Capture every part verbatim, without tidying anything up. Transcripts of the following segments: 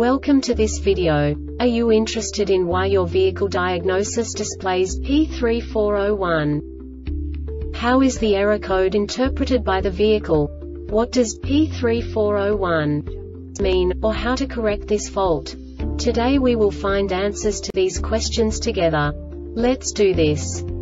Welcome to this video. Are you interested in why your vehicle diagnosis displays P three four zero one? How is the error code interpreted by the vehicle? What does P three four zero one mean, or how to correct this fault? Today we will find answers to these questions together. Let's do this.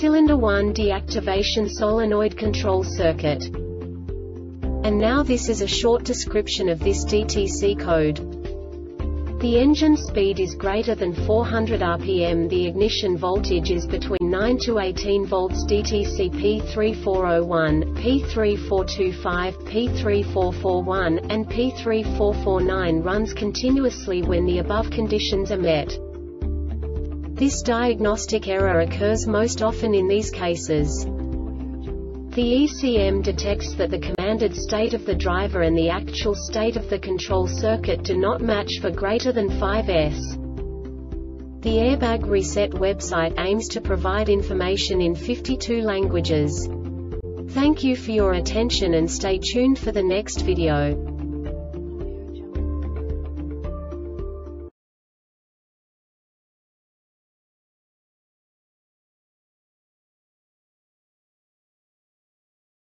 cylinder one deactivation solenoid control circuit. And now this is a short description of this D T C code. The engine speed is greater than four hundred R P M. The ignition voltage is between nine to eighteen volts. D T C P three four zero one, P three four two five, P three four four one, and P three four four nine runs continuously when the above conditions are met. This diagnostic error occurs most often in these cases. The E C M detects that the commanded state of the driver and the actual state of the control circuit do not match for greater than five seconds. The Airbag Reset website aims to provide information in fifty-two languages. Thank you for your attention and stay tuned for the next video.